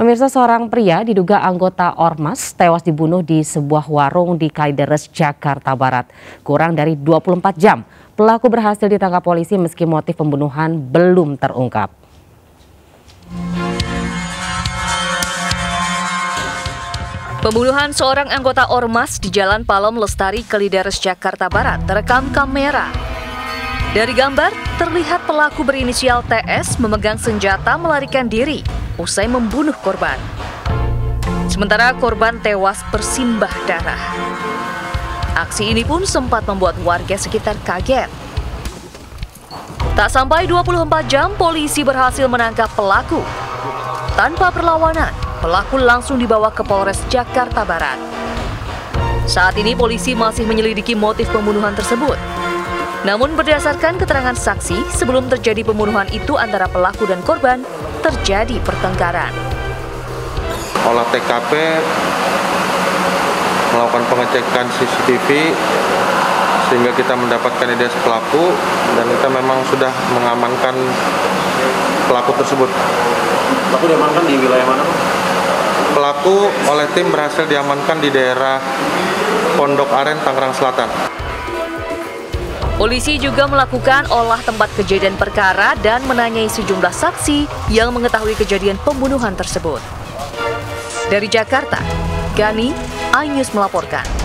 Pemirsa, seorang pria diduga anggota Ormas tewas dibunuh di sebuah warung di Kalideres, Jakarta Barat. Kurang dari 24 jam, pelaku berhasil ditangkap polisi meski motif pembunuhan belum terungkap. Pembunuhan seorang anggota Ormas di Jalan Palom Lestari, Kalideres, Jakarta Barat terekam kamera. Dari gambar, terlihat pelaku berinisial TS memegang senjata melarikan diri usai membunuh korban. Sementara korban tewas bersimbah darah. Aksi ini pun sempat membuat warga sekitar kaget. Tak sampai 24 jam, polisi berhasil menangkap pelaku. Tanpa perlawanan, pelaku langsung dibawa ke Polres Jakarta Barat. Saat ini polisi masih menyelidiki motif pembunuhan tersebut. Namun berdasarkan keterangan saksi, sebelum terjadi pembunuhan itu antara pelaku dan korban, terjadi pertengkaran. Olah TKP melakukan pengecekan CCTV sehingga kita mendapatkan identitas pelaku dan kita memang sudah mengamankan pelaku tersebut. Pelaku diamankan di wilayah mana, Pak? Pelaku oleh tim berhasil diamankan di daerah Pondok Aren, Tangerang Selatan. Polisi juga melakukan olah tempat kejadian perkara dan menanyai sejumlah saksi yang mengetahui kejadian pembunuhan tersebut. Dari Jakarta, Gani, iNews melaporkan.